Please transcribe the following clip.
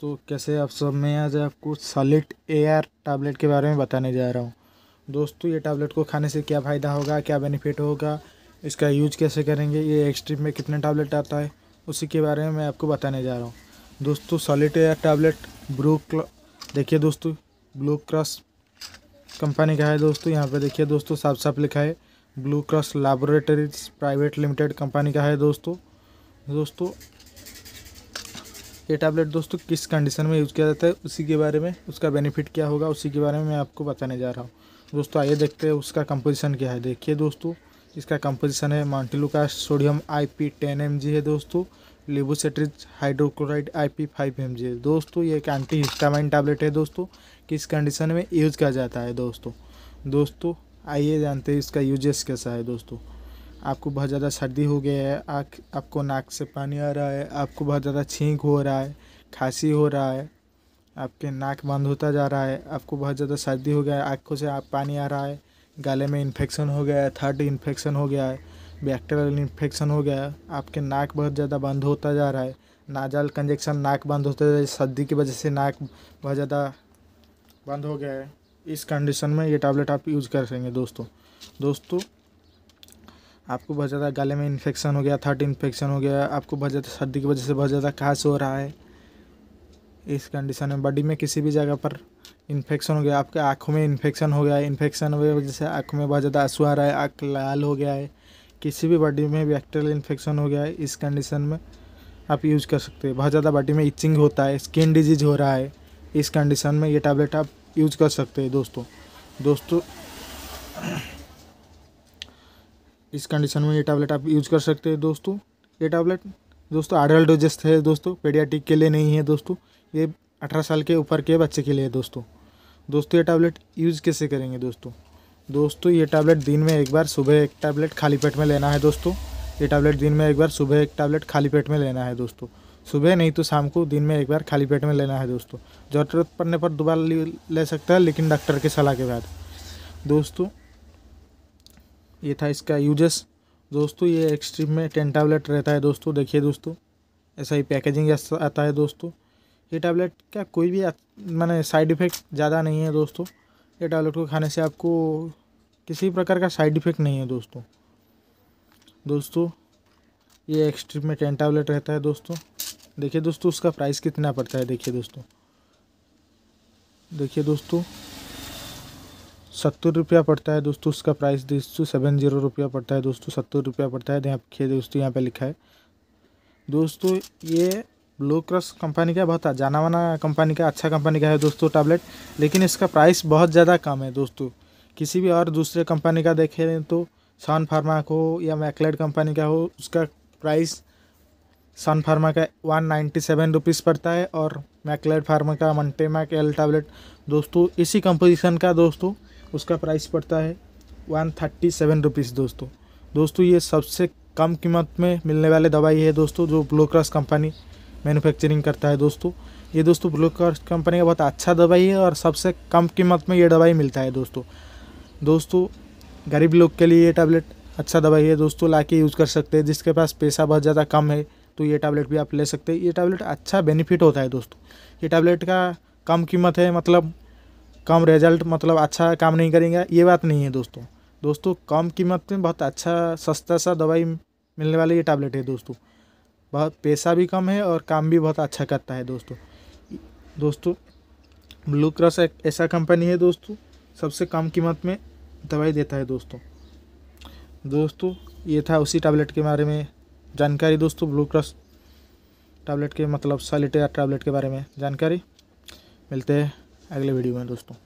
दोस्तों, कैसे आप सब। मैं आज आपको सोलिटेयर टैबलेट के बारे में बताने जा रहा हूँ। दोस्तों, ये टैबलेट को खाने से क्या फ़ायदा होगा, क्या बेनिफिट होगा, इसका यूज़ कैसे करेंगे, ये एक्सट्रीम में कितना टैबलेट आता है, उसी के बारे में मैं आपको बताने जा रहा हूँ। दोस्तों, सोलिटेयर टैबलेट देखिए दोस्तों, ब्लू क्रॉस कंपनी का है। दोस्तों यहाँ पर देखिए दोस्तों, साफ साफ लिखा है blue cross laboratories private limited company का है। दोस्तों ये टैबलेट दोस्तों किस कंडीशन में यूज़ किया जाता है, उसी के बारे में, उसका बेनिफिट क्या होगा, उसी के बारे में मैं आपको बताने जा रहा हूँ। दोस्तों आइए देखते हैं उसका कंपोजिशन क्या है। देखिए दोस्तों, इसका कंपोजिशन है मॉन्टेलुकास्ट सोडियम IP 10 mg है। दोस्तों लेवोसेट्रिज हाइड्रोक्लोराइड IP 5 mg है। दोस्तों ये एक एंटी हिस्टामाइन टैबलेट है। दोस्तों किस कंडीशन में यूज़ किया जाता है। दोस्तों आइए जानते हैं इसका यूजेस कैसा है। दोस्तों आपको बहुत ज़्यादा सर्दी हो गया है, आपको नाक से पानी आ रहा है, आपको बहुत ज़्यादा छींक हो रहा है, खांसी हो रहा है, आपके नाक बंद होता जा रहा है, आपको बहुत ज़्यादा सर्दी हो गया है, आँखों से पानी आ रहा है, गले में इन्फेक्शन हो गया है, थ्रोट इन्फेक्शन हो गया है, बैक्टीरियल इन्फेक्शन हो गया है, आपके नाक बहुत ज़्यादा बंद होता जा रहा है, नाजल कंजेक्शन, नाक बंद होता जा रहा है, सर्दी की वजह से नाक बहुत ज़्यादा बंद हो गया है, इस कंडीशन में ये टैबलेट आप यूज़ कर सकेंगे। दोस्तों आपको बहुत ज़्यादा गले में इन्फेक्शन हो गया, थ्रोट इन्फेक्शन हो गया, आपको बहुत ज़्यादा सर्दी की वजह से बहुत ज़्यादा खांस हो रहा है, इस कंडीशन में बॉडी में किसी भी जगह पर इन्फेक्शन हो गया, आपके आँखों में इन्फेक्शन हो गया है, इन्फेक्शन की वजह से आँखों में बहुत ज़्यादा आंसू आ रहा है, आँख लाल हो गया है, किसी भी बॉडी में बैक्टीरियल इन्फेक्शन हो गया है, इस कंडीशन में आप यूज़ कर सकते हैं। बहुत ज़्यादा बॉडी में इचिंग होता है, स्किन डिजीज़ हो रहा है, इस कंडीशन में ये टैबलेट आप यूज़ कर सकते हैं। दोस्तों इस कंडीशन में ये टैबलेट आप यूज़ कर सकते हैं। दोस्तों ये टैबलेट दोस्तों एडल्ट डोजेस है। दोस्तों पेडियाट्रिक के लिए नहीं है। दोस्तों ये 18 साल के ऊपर के बच्चे के लिए है। दोस्तों ये टैबलेट यूज़ कैसे करेंगे। दोस्तों ये टैबलेट दिन में एक बार सुबह एक टैबलेट खाली पेट में लेना है। दोस्तों ये टैबलेट दिन में एक बार सुबह एक टैबलेट खाली पेट में लेना है। दोस्तों सुबह नहीं तो शाम को दिन में एक बार खाली पेट में लेना है। दोस्तों ज़रूरत पड़ने पर दोबारा ले सकता है, लेकिन डॉक्टर की सलाह के बाद। दोस्तों ये था इसका यूजेस। दोस्तों ये एक्सट्रीम में 10 टैबलेट रहता है। दोस्तों देखिए दोस्तों, ऐसा ही पैकेजिंग आता है। दोस्तों ये टैबलेट का कोई भी माने साइड इफ़ेक्ट ज़्यादा नहीं है। दोस्तों ये टैबलेट को खाने से आपको किसी प्रकार का साइड इफ़ेक्ट नहीं है। दोस्तों ये एक्सट्रीम में 10 टैबलेट रहता है। दोस्तों देखिए दोस्तों, उसका प्राइस कितना पड़ता है। देखिए दोस्तों 70 रुपया पड़ता है। दोस्तों उसका प्राइस 70 रुपया पड़ता है। दोस्तों 70 रुपया पड़ता है। देखिए दोस्तों यहाँ पे लिखा है। दोस्तों ये ब्लू क्रॉस कंपनी का बहुत जाना माना कंपनी का, अच्छा कंपनी का है दोस्तों टैबलेट, लेकिन इसका प्राइस बहुत ज़्यादा कम है। दोस्तों किसी भी और दूसरे कंपनी का देखें तो सन फार्मा हो या मैकलेड कंपनी का हो, उसका प्राइस सन फार्मा का 197 रुपीज़ पड़ता है और मैकलेड फार्मा का मंटेमाक एल टैबलेट दोस्तों इसी कंपोजिशन का दोस्तों उसका प्राइस पड़ता है 137 रुपीज़। दोस्तों ये सबसे कम कीमत में मिलने वाली दवाई है। दोस्तों जो ब्लू क्रॉस कंपनी मैन्युफैक्चरिंग करता है। दोस्तों ये दोस्तों ब्लू क्रॉस कंपनी का बहुत अच्छा दवाई है और सबसे कम कीमत में ये दवाई मिलता है। दोस्तों गरीब लोग के लिए ये टैबलेट अच्छा दवाई है। दोस्तों ला के यूज़ कर सकते हैं। जिसके पास पैसा बहुत ज़्यादा कम है तो ये टैबलेट भी आप ले सकते हैं। ये टैबलेट अच्छा बेनिफिट होता है। दोस्तों ये टैबलेट का कम कीमत है, मतलब कम रिजल्ट, मतलब अच्छा काम नहीं करेंगे, ये बात नहीं है। दोस्तों कम कीमत में बहुत अच्छा सस्ता सा दवाई मिलने वाली ये टैबलेट है। दोस्तों बहुत पैसा भी कम है और काम भी बहुत अच्छा करता है। दोस्तों ब्लू क्रॉस एक ऐसा कंपनी है दोस्तों, सबसे कम कीमत में दवाई देता है। दोस्तों ये था उसी टैबलेट के बारे में जानकारी। दोस्तों ब्लू क्रॉस टैबलेट के मतलब सोलिटेयर टैबलेट के बारे में जानकारी। मिलते हैं अगले वीडियो में दोस्तों।